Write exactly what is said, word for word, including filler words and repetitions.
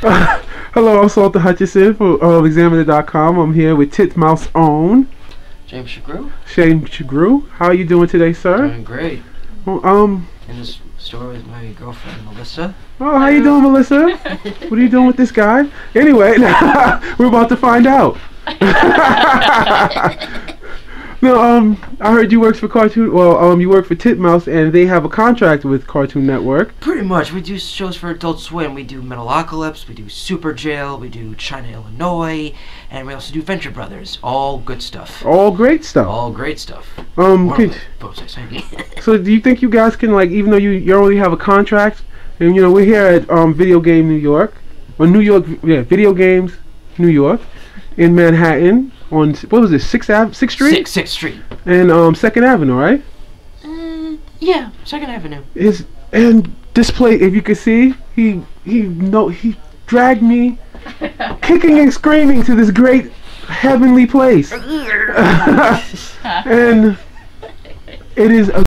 Uh, hello, I'm Salter Hutchison for uh, Examiner dot com. I'm here with Titmouse own James Sugrue. Shane Sugrue. How are you doing today, sir? Doing great. Well, um, in this store with my girlfriend Melissa. Oh, how you doing, Melissa? What are you doing with this guy? Anyway, we're about to find out. No, um, I heard you work for Cartoon. Well, um, you work for Titmouse, and they have a contract with Cartoon Network. Pretty much, we do shows for Adult Swim. We do Metalocalypse, we do Super Jail, we do China Illinois, and we also do Venture Brothers. All good stuff. All great stuff. All great stuff. Um, could, so do you think you guys can, like, even though you you only have a contract, and you know we're here at um Video Game New York, or New York, yeah, Video Games New York, in Manhattan. On, what was it, sixth Ave, sixth Street? sixth Street. And um, second Avenue, right? Mm, yeah, second Avenue. Is, and this play, if you could see, he, he, no, he dragged me kicking and screaming to this great heavenly place. And it is a